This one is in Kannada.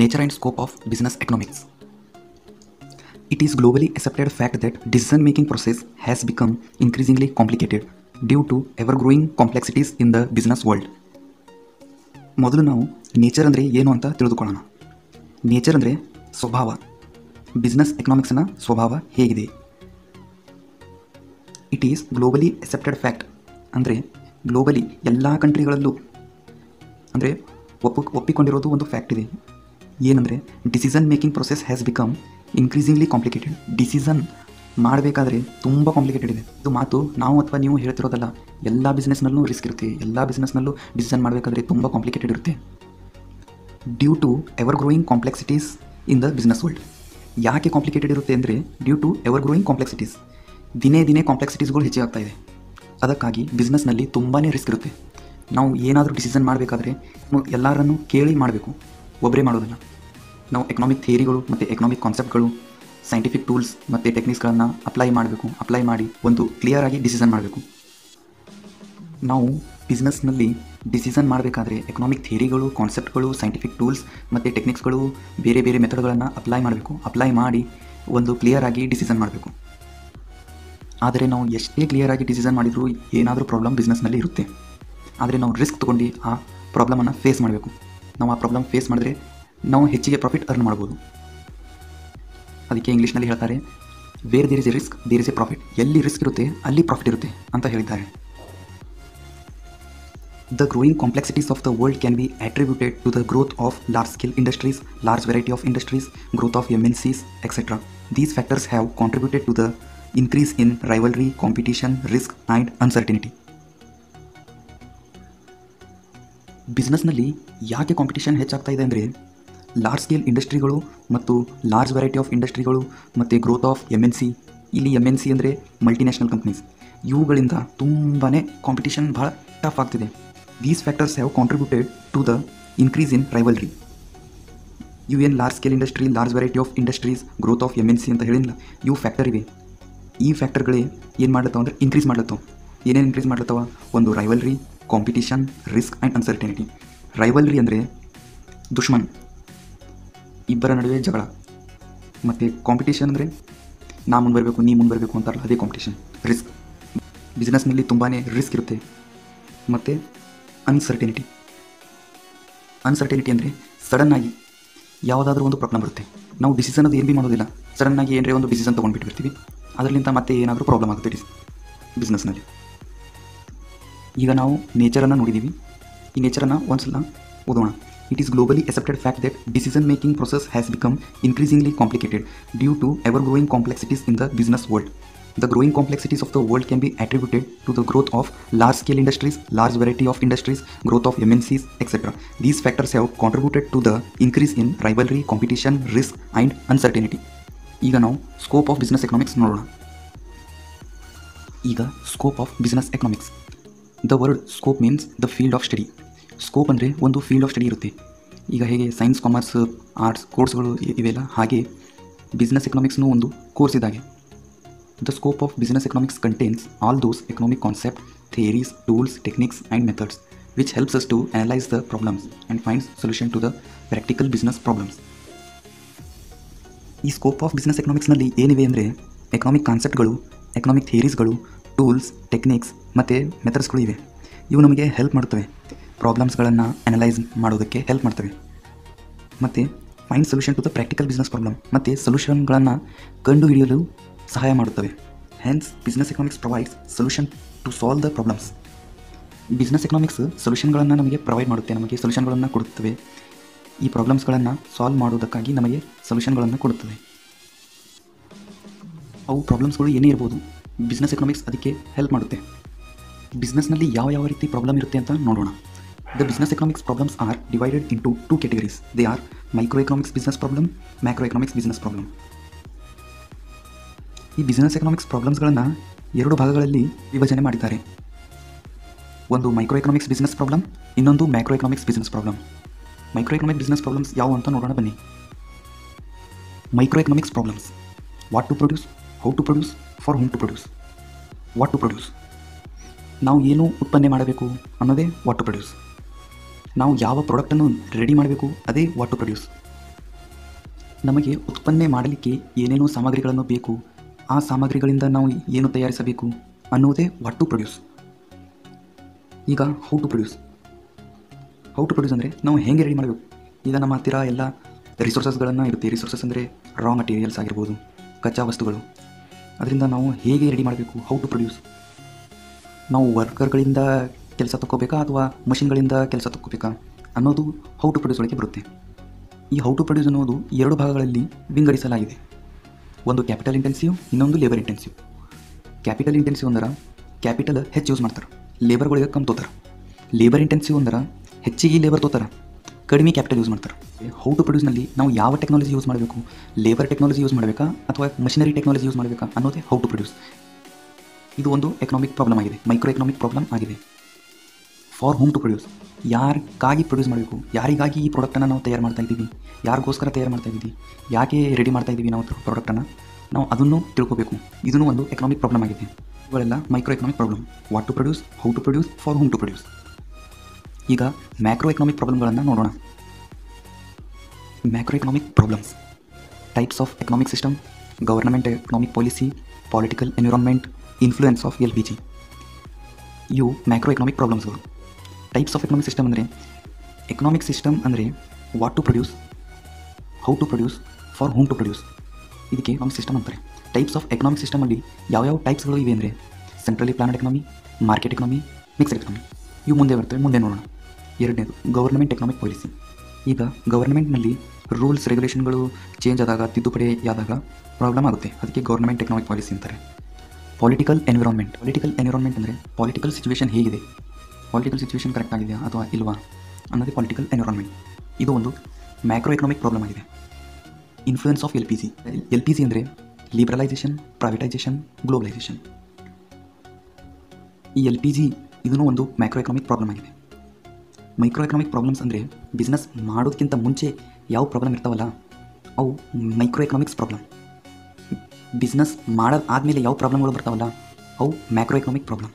Nature and Scope of Business Economics. It is globally accepted fact that decision-making process has become increasingly complicated due to ever-growing complexities in the business world. ಮೊದಲು ನಾವು ನೇಚರ್ ಅಂದರೆ ಏನು ಅಂತ ತಿಳಿದುಕೊಳ್ಳೋಣ. ನೇಚರ್ ಅಂದರೆ ಸ್ವಭಾವ. ಬಿಸ್ನೆಸ್ ಎಕನಾಮಿಕ್ಸ್ನ ಸ್ವಭಾವ ಹೇಗಿದೆ? It is globally accepted fact ಅಂದರೆ ಗ್ಲೋಬಲಿ ಎಲ್ಲ ಕಂಟ್ರಿಗಳಲ್ಲೂ ಅಂದರೆ ಒಪ್ಪಿಕೊಂಡಿರೋದು ಒಂದು ಫ್ಯಾಕ್ಟ್ ಇದೆ. ಏನಂದರೆ decision making process has become increasingly complicated. Decision ಮಾಡಬೇಕಾದ್ರೆ ತುಂಬ ಕಾಂಪ್ಲಿಕೇಟೆಡ್ ಇದೆ. ಇದು ಮಾತು ನಾವು ಅಥವಾ ನೀವು ಹೇಳ್ತಿರೋದಲ್ಲ. ಎಲ್ಲ ಬಿಸ್ನೆಸ್ನಲ್ಲೂ ರಿಸ್ಕ್ ಇರುತ್ತೆ. ಎಲ್ಲ ಬಿಸ್ನೆಸ್ನಲ್ಲೂ ಡಿಸಿಷನ್ ಮಾಡಬೇಕಾದ್ರೆ ತುಂಬ ಕಾಂಪ್ಲಿಕೇಟೆಡ್ ಇರುತ್ತೆ. Due to ever growing complexities in the business world. ಯಾಕೆ ಕಾಂಪ್ಲಿಕೇಟೆಡ್ ಇರುತ್ತೆ ಅಂದರೆ due to ever growing complexities. ದಿನೇ ದಿನೇ ಕಾಂಪ್ಲೆಕ್ಸಿಟೀಸ್ಗಳು ಹೆಚ್ಚಾಗ್ತಾ ಇದೆ. ಅದಕ್ಕಾಗಿ ಬಿಸ್ನೆಸ್ನಲ್ಲಿ ತುಂಬಾ ರಿಸ್ಕ್ ಇರುತ್ತೆ. ನಾವು ಏನಾದರೂ ಡಿಸಿಷನ್ ಮಾಡಬೇಕಾದ್ರೆ ಎಲ್ಲರನ್ನೂ ಕೇಳಿ ಮಾಡಬೇಕು, ಒಬ್ಬರೇ ಮಾಡೋದಲ್ಲ. ನಾವು ಎಕನಾಮಿಕ್ ಥಿಯರಿಗಳು ಮತ್ತು ಎಕನಾಮಿಕ್ ಕಾನ್ಸೆಪ್ಟ್ಗಳು, ಸೈಂಟಿಫಿಕ್ ಟೂಲ್ಸ್ ಮತ್ತು ಟೆಕ್ನಿಕ್ಸ್ಗಳನ್ನು ಅಪ್ಲೈ ಮಾಡಿ ಒಂದು ಕ್ಲಿಯರ್ ಆಗಿ ಡಿಸಿಷನ್ ಮಾಡಬೇಕು. ನಾವು ಬಿಸ್ನೆಸ್ನಲ್ಲಿ ಡಿಸಿಷನ್ ಮಾಡಬೇಕಾದ್ರೆ ಎಕನಾಮಿಕ್ ಥಿಯರಿಗಳು, ಕಾನ್ಸೆಪ್ಟ್ಗಳು, ಸೈಂಟಿಫಿಕ್ ಟೂಲ್ಸ್ ಮತ್ತು ಟೆಕ್ನಿಕ್ಸ್ಗಳು, ಬೇರೆ ಬೇರೆ ಮೆಥಡ್ಗಳನ್ನು ಅಪ್ಲೈ ಮಾಡಿ ಒಂದು ಕ್ಲಿಯರ್ ಆಗಿ ಡಿಸಿಷನ್ ಮಾಡಬೇಕು. ಆದರೆ ನಾವು ಎಷ್ಟೇ ಕ್ಲಿಯರ್ ಆಗಿ ಡಿಸಿಷನ್ ಮಾಡಿದರೂ ಏನಾದರೂ ಪ್ರಾಬ್ಲಮ್ ಬಿಸ್ನೆಸ್ನಲ್ಲಿ ಇರುತ್ತೆ. ಆದರೆ ನಾವು ರಿಸ್ಕ್ ತೊಗೊಂಡು ಆ ಪ್ರಾಬ್ಲಮನ್ನು ಫೇಸ್ ಮಾಡಬೇಕು. ನಾವು ಆ ಪ್ರಾಬ್ಲಮ್ ಫೇಸ್ ಮಾಡಿದ್ರೆ ನಾವು ಹೆಚ್ಚಿಗೆ ಪ್ರಾಫಿಟ್ ಅರ್ನ್ ಮಾಡ್ಬೋದು. ಅದಕ್ಕೆ ಇಂಗ್ಲೀಷ್ನಲ್ಲಿ ಹೇಳ್ತಾರೆ, where there is a risk there is a profit. ಎಲ್ಲಿ ರಿಸ್ಕ್ ಇರುತ್ತೆ ಅಲ್ಲಿ ಪ್ರಾಫಿಟ್ ಇರುತ್ತೆ ಅಂತ ಹೇಳಿದ್ದಾರೆ. The growing complexities of the world can be attributed to the growth of large-scale industries, large variety of industries, growth of MNCs, etc. These factors have contributed to the increase in rivalry, competition, risk and uncertainty. ಬಿಸ್ನೆಸ್ನಲ್ಲಿ ಯಾಕೆ ಕಾಂಪಿಟೇಷನ್ ಹೆಚ್ಚಾಗ್ತಾ ಇದೆ ಅಂದರೆ ಲಾರ್ಜ್ ಸ್ಕೇಲ್ ಇಂಡಸ್ಟ್ರಿಗಳು ಮತ್ತು ಲಾರ್ಜ್ ವೆರೈಟಿ ಆಫ್ ಇಂಡಸ್ಟ್ರಿಗಳು ಮತ್ತು ಗ್ರೋತ್ ಆಫ್ MNC. ಇಲ್ಲಿ MNC ಅಂದರೆ ಮಲ್ಟಿನ್ಯಾಷನಲ್ ಕಂಪ್ನೀಸ್. ಇವುಗಳಿಂದ ತುಂಬಾ ಕಾಂಪಿಟೇಷನ್ ಭಾಳ ಟಫ್ ಆಗ್ತಿದೆ. These factors have contributed to the increase in rivalry. UN large scale industry, large variety of industries, growth of MNC ಅಂತ ಹೇಳಿಲ್ಲ. ಇವು ಫ್ಯಾಕ್ಟರ್ ಇವೆ. ಈ ಫ್ಯಾಕ್ಟರ್ಗಳೇ ಏನು ಮಾಡ್ಲತ್ತವ ಅಂದರೆ ಇನ್ಕ್ರೀಸ್ ಮಾಡ್ಲತ್ತವ. ಏನೇನು ಇನ್ಕ್ರೀಸ್ ಮಾಡ್ಲತ್ತವ? ಒಂದು rivalry, competition, risk and uncertainty. Rivalry ಅಂದರೆ ದುಶ್ಮನ್, ಇಬ್ಬರ ನಡುವೆ ಜಗಳ. ಮತ್ತು ಕಾಂಪಿಟೇಷನ್ ಅಂದರೆ ನಾ ಮುಂದೆ ಬರಬೇಕು ನೀ ಮುಂದೆ ಬರಬೇಕು ಅಂತಾರಲ್ಲ, ಅದೇ ಕಾಂಪಿಟೇಷನ್. ರಿಸ್ಕ್, ಬಿಸ್ನೆಸ್ನಲ್ಲಿ ತುಂಬಾ ರಿಸ್ಕ್ ಇರುತ್ತೆ. ಮತ್ತು ಅನ್ಸರ್ಟನಿಟಿ ಅಂದರೆ ಸಡನ್ನಾಗಿ ಯಾವುದಾದ್ರೂ ಒಂದು ಪ್ರಾಬ್ಲಮ್ ಇರುತ್ತೆ. ನಾವು ಡಿಸಿಷನ್ ಅದು ಏನು ಭೀ ಮಾಡೋದಿಲ್ಲ, ಸಡನ್ನಾಗಿ ಏನರೇ ಒಂದು ಡಿಸಿಷನ್ ತೊಗೊಂಡ್ಬಿಟ್ಟಿರ್ತೀವಿ. ಅದರಿಂದ ಮತ್ತೆ ಏನಾದರೂ ಪ್ರಾಬ್ಲಮ್ ಆಗುತ್ತೆ ಬಿಸ್ನೆಸ್ನಲ್ಲಿ. ಈಗ ನಾವು ನೇಚರನ್ನು ನೋಡಿದ್ದೀವಿ. ಈ ನೇಚರನ್ನು ಒಂದು ಸಲ ಓದೋಣ. It is globally accepted fact that decision-making process has become increasingly complicated due to ever-growing complexities in the business world. The growing complexities of the world can be attributed to the growth of large-scale industries, large variety of industries, growth of MNCs, etc. These factors have contributed to the increase in rivalry, competition, risk, and uncertainty. ಈಗ ನಾವು ಸ್ಕೋಪ್ ಆಫ್ ಬಿಸ್ನೆಸ್ ಎಕನಾಮಿಕ್ಸ್ ನೋಡೋಣ. ಈಗ scope of business economics. The word scope means the field of study. Scope ಅಂದರೆ ಒಂದು ಫೀಲ್ಡ್ ಆಫ್ ಸ್ಟಡಿ ಇರುತ್ತೆ. ಈಗ ಹೇಗೆ ಸೈನ್ಸ್, ಕಾಮರ್ಸ್, ಆರ್ಟ್ಸ್ ಕೋರ್ಸ್ಗಳು ಇವೆಲ್ಲ ಹಾಗೆ ಬಿಸ್ನೆಸ್ ಎಕನಾಮಿಕ್ಸ್ನೂ ಒಂದು ಕೋರ್ಸ್ ಇದ್ದಾಗೆ. The scope of business economics contains all those economic concepts, theories, tools, techniques and methods which helps us to analyze the problems and find solution to the practical business problems. ಈ ಸ್ಕೋಪ್ ಆಫ್ ಬಿಸ್ನೆಸ್ ಎಕನಾಮಿಕ್ಸ್ನಲ್ಲಿ ಏನಿವೆ ಅಂದರೆ ಎಕನಾಮಿಕ್ ಕಾನ್ಸೆಪ್ಟ್ಗಳು, ಎಕನಾಮಿಕ್ ಥಿಯರೀಸ್ಗಳು, ಟೂಲ್ಸ್, ಟೆಕ್ನಿಕ್ಸ್ ಮತ್ತು ಮೆಥಡ್ಸ್ಗಳು ಇವೆ. ಇವು ನಮಗೆ ಹೆಲ್ಪ್ ಮಾಡ್ತವೆ, ಪ್ರಾಬ್ಲಮ್ಸ್ಗಳನ್ನು ಅನಲೈಸ್ ಮಾಡೋದಕ್ಕೆ ಹೆಲ್ಪ್ ಮಾಡ್ತವೆ ಮತ್ತು find solution to the practical business problem ಮತ್ತು ಸೊಲ್ಯೂಷನ್ಗಳನ್ನು ಕಂಡುಹಿಡಿಯಲು ಸಹಾಯ ಮಾಡುತ್ತವೆ. Hence business economics provides solution to solve the problems. Business economics ಸೊಲ್ಯೂಷನ್ಗಳನ್ನು ನಮಗೆ ಪ್ರೊವೈಡ್ ಮಾಡುತ್ತೆ, ನಮಗೆ ಸೊಲ್ಯೂಷನ್ಗಳನ್ನು ಕೊಡುತ್ತವೆ. ಈ ಪ್ರಾಬ್ಲಮ್ಸ್ಗಳನ್ನು ಸಾಲ್ವ್ ಮಾಡೋದಕ್ಕಾಗಿ ನಮಗೆ ಸೊಲ್ಯೂಷನ್ಗಳನ್ನು ಕೊಡುತ್ತವೆ. ಅವು ಪ್ರಾಬ್ಲಮ್ಸ್ಗಳು ಏನೇ ಇರ್ಬೋದು, ಬಿಸ್ನೆಸ್ ಎಕನಾಮಿಕ್ಸ್ ಅದಕ್ಕೆ ಹೆಲ್ಪ್ ಮಾಡುತ್ತೆ. ಬಿಸ್ನೆಸ್ನಲ್ಲಿ ಯಾವ ಯಾವ ರೀತಿ ಪ್ರಾಬ್ಲಮ್ ಇರುತ್ತೆ ಅಂತ ನೋಡೋಣ. The business economics problems are divided into two categories. They are microeconomics business problem, macroeconomics business problem. ಈ ಬಿಸ್ನೆಸ್ ಎಕನಾಮಿಕ್ಸ್ ಪ್ರಾಬ್ಲಮ್ಸ್ಗಳನ್ನು ಎರಡು ಭಾಗಗಳಲ್ಲಿ ವಿಭಜನೆ ಮಾಡಿದ್ದಾರೆ. ಒಂದು ಮೈಕ್ರೋ ಎಕನಾಮಿಕ್ಸ್ ಬಿಸ್ನೆಸ್ ಪ್ರಾಬ್ಲಮ್, ಇನ್ನೊಂದು macro economics business problem. Micro economic business problems ಯಾವುವು ಅಂತ ನೋಡೋಣ ಬನ್ನಿ. Micro economics problems: what to produce, how to produce, for whom to produce. What to produce, ನಾವು ಏನು ಉತ್ಪನ್ನ ಮಾಡಬೇಕು ಅನ್ನೋದೇ ವಾಟ್ ಟು ಪ್ರೊಡ್ಯೂಸ್. ನಾವು ಯಾವ ಪ್ರಾಡಕ್ಟನ್ನು ರೆಡಿ ಮಾಡಬೇಕು ಅದೇ ವಾಟ್ ಟು ಪ್ರೊಡ್ಯೂಸ್. ನಮಗೆ ಉತ್ಪನ್ನ ಮಾಡಲಿಕ್ಕೆ ಏನೇನೋ ಸಾಮಗ್ರಿಗಳನ್ನು ಬೇಕು, ಆ ಸಾಮಗ್ರಿಗಳಿಂದ ನಾವು ಏನು ತಯಾರಿಸಬೇಕು ಅನ್ನೋದೇ ವಾಟ್ ಟು ಪ್ರೊಡ್ಯೂಸ್. ಈಗ ಹೌ ಟು ಪ್ರೊಡ್ಯೂಸ್ ಅಂದರೆ ನಾವು ಹೇಗೆ ರೆಡಿ ಮಾಡಬೇಕು. ಈಗ ನಮ್ಮ ಹತ್ತಿರ ಎಲ್ಲ ರಿಸೋರ್ಸಸ್ಗಳನ್ನು ಇರುತ್ತೆ. ರಿಸೋರ್ಸಸ್ ಅಂದರೆ ರಾ ಮಟೀರಿಯಲ್ಸ್ ಆಗಿರ್ಬೋದು, ಕಚ್ಚಾ ವಸ್ತುಗಳು. ಅದರಿಂದ ನಾವು ಹೇಗೆ ರೆಡಿ ಮಾಡಬೇಕು, ಹೌ ಟು ಪ್ರೊಡ್ಯೂಸ್. ನಾವು ವರ್ಕರ್ಗಳಿಂದ ಕೆಲಸ ತಗೋಬೇಕಾ ಅಥವಾ ಮಷಿನ್ಗಳಿಂದ ಕೆಲಸ ತಗೋಬೇಕಾ ಅನ್ನೋದು ಹೌ ಟು ಪ್ರೊಡ್ಯೂಸ್ ಒಳಗೆ ಬರುತ್ತೆ. ಈ ಹೌ ಟು ಪ್ರೊಡ್ಯೂಸ್ ಅನ್ನೋದು ಎರಡು ಭಾಗಗಳಲ್ಲಿ ವಿಂಗಡಿಸಲಾಗಿದೆ. ಒಂದು ಕ್ಯಾಪಿಟಲ್ ಇಂಟೆನ್ಸಿವ್, ಇನ್ನೊಂದು ಲೇಬರ್ ಇಂಟೆನ್ಸಿವ್. ಕ್ಯಾಪಿಟಲ್ ಇಂಟೆನ್ಸಿವ್ ಅಂದ್ರೆ ಕ್ಯಾಪಿಟಲ್ ಹೆಚ್ಚು ಯೂಸ್ ಮಾಡ್ತಾರೆ, ಲೇಬರ್ಗಳಿಗೆ ಕಮ್ಮಿ ತೋತಾರೆ. ಲೇಬರ್ ಇಂಟೆನ್ಸಿವ್ ಅಂದ್ರೆ ಹೆಚ್ಚಿಗೆ ಲೇಬರ್ ತೋತಾರೆ, ಕಡಿಮೆ ಕ್ಯಾಪಿಟಲ್ ಯೂಸ್ ಮಾಡ್ತಾರೆ. ಹೌ ಟು ಪ್ರೊಡ್ಯೂಸ್ನಲ್ಲಿ ನಾವು ಯಾವ ಟೆಕ್ನಾಲಜಿ ಯೂಸ್ ಮಾಡಬೇಕು, ಲೇಬರ್ ಟೆಕ್ನಾಲಜಿ ಯೂಸ್ ಮಾಡಬೇಕಾ ಅಥವಾ ಮಷಿನರಿ ಟೆಕ್ನಾಲಜಿ ಯೂಸ್ ಮಾಡಬೇಕಾ ಅನ್ನೋದೇ ಹೌ ಟು ಪ್ರೊಡ್ಯೂಸ್. ಇದು ಒಂದು ಎಕನಾಮಿಕ್ ಪ್ರಾಬ್ಲಮ್ ಆಗಿದೆ, ಮೈಕ್ರೋ ಎಕನಾಮಿಕ್ ಪ್ರಾಬ್ಲಮ್ ಆಗಿದೆ. ಫಾರ್ ಹೋಮ್ ಟು ಪ್ರೊಡ್ಯೂಸ್, ಯಾರಿಗಾಗಿ ಪ್ರೊಡ್ಯೂಸ್ ಮಾಡಬೇಕು, ಯಾರಿಗಾಗಿ ಈ ಪ್ರಾಡಕ್ಟನ್ನು ನಾವು ತಯಾರು ಮಾಡ್ತಾಯಿದ್ದೀವಿ, ಯಾರಿಗೋಸ್ಕರ ತಯಾರು ಮಾಡ್ತಾಯಿದ್ದೀವಿ, ಯಾಕೆ ರೆಡಿ ಮಾಡ್ತಾಯಿದ್ದೀವಿ ನಾವು ಪ್ರಾಡಕ್ಟನ್ನು, ನಾವು ಅದನ್ನು ತಿಳ್ಕೋಬೇಕು. ಇದನ್ನು ಒಂದು ಎಕನಾಮಿಕ್ ಪ್ರಾಬ್ಲಮ್ ಆಗಿದೆ. ಇವೆಲ್ಲ micro economic problem. What to produce, how to produce, for whom to produce. ಈಗ ಮ್ಯಾಕ್ರೋ ಎಕನಾಮಿಕ್ ಪ್ರಾಬ್ಲಮ್ಗಳನ್ನು ನೋಡೋಣ. Macro economic problems, types of economic system, government economic policy, political environment, influence of L P G. ಇವು ಮ್ಯಾಕ್ರೋ ಎಕನಾಮಿಕ್ ಪ್ರಾಬ್ಲಮ್ಸ್ಗಳು. ಟೈಪ್ಸ್ ಆಫ್ ಎಕನಾಮಿಕ್ ಸಿಸ್ಟಮ್ ಅಂದರೆ ಎಕನಾಮಿಕ್ ಸಿಸ್ಟಮ್ ಅಂದರೆ what to produce, how to produce, for whom to produce, ಇದಕ್ಕೆ ಎಕನಾಮಿಕ್ ಸಿಸ್ಟಮ್ ಅಂತಾರೆ. ಟೈಪ್ಸ್ ಆಫ್ ಎಕನಾಮಿಕ್ ಸಿಸ್ಟಮಲ್ಲಿ ಯಾವ್ಯಾವ ಟೈಪ್ಸ್ಗಳು ಇವೆ ಅಂದರೆ centrally planned economy, market economy, mixed economy. ಇವು ಮುಂದೆ ಬರ್ತವೆ, ಮುಂದೆ ನೋಡೋಣ. ಎರಡನೇದು ಗವರ್ನಮೆಂಟ್ ಎಕನಾಮಿಕ್ ಪಾಲಿಸಿ. ಈಗ ಗವರ್ನಮೆಂಟ್ನಲ್ಲಿ ರೂಲ್ಸ್ ರೆಗ್ಯುಲೇಷನ್ಗಳು ಚೇಂಜ್ ಆದಾಗ, ತಿದ್ದುಪಡಿಯಾದಾಗ ಪ್ರಾಬ್ಲಮ್ ಆಗುತ್ತೆ, ಅದಕ್ಕೆ ಗವರ್ನಮೆಂಟ್ ಎಕನಾಮಿಕ್ ಪಾಲಿಸಿ ಅಂತಾರೆ. ಪೊಲಿಟಿಕಲ್ ಎನ್ವಿರಾನ್ಮೆಂಟ್, ಅಂದರೆ ಪೊಲಿಟಿಕಲ್ ಸಿಚುವೇಷನ್ ಹೇಗಿದೆ, ಪೊಲಿಟಿಕಲ್ ಸಿಚುವೇಷನ್ ಕರೆಕ್ಟ್ ಆಗಿದೆಯಾ ಅಥವಾ ಇಲ್ವಾ ಅನ್ನೋದೇ ಪೊಲಿಟಿಕಲ್ ಎನ್ವಿರಾನ್ಮೆಂಟ್. ಇದು ಒಂದು ಮ್ಯಾಕ್ರೋ ಎಕನಾಮಿಕ್ ಪ್ರಾಬ್ಲಮ್ ಆಗಿದೆ. Influence of L P G. L P G ಅಂದರೆ ಲಿಬ್ರಲೈಸೇಷನ್, ಪ್ರೈವೇಟೈಸೇಷನ್, ಗ್ಲೋಬಲೈಸೇಷನ್. ಈ ಎಲ್ ಪಿ ಜಿ ಇದೂ ಒಂದು ಮ್ಯಾಕ್ರೋ ಎಕನಾಮಿಕ್ ಪ್ರಾಬ್ಲಮ್ ಆಗಿದೆ. ಮೈಕ್ರೋ ಎಕನಾಮಿಕ್ ಪ್ರಾಬ್ಲಮ್ಸ್ ಅಂದರೆ ಬಿಸ್ನೆಸ್ ಮಾಡೋದಕ್ಕಿಂತ ಮುಂಚೆ ಯಾವ ಪ್ರಾಬ್ಲಮ್ ಇರ್ತಾವಲ್ಲ ಅವು ಮೈಕ್ರೋ ಎಕನಾಮಿಕ್ಸ್ ಪ್ರಾಬ್ಲಮ್. ಬಿಸ್ನೆಸ್ ಮಾಡೋದಾದಮೇಲೆ ಯಾವ ಪ್ರಾಬ್ಲಮ್ಗಳು ಬರ್ತಾವಲ್ಲ ಅವು ಮ್ಯಾಕ್ರೋ ಎಕನಾಮಿಕ್ ಪ್ರಾಬ್ಲಮ್.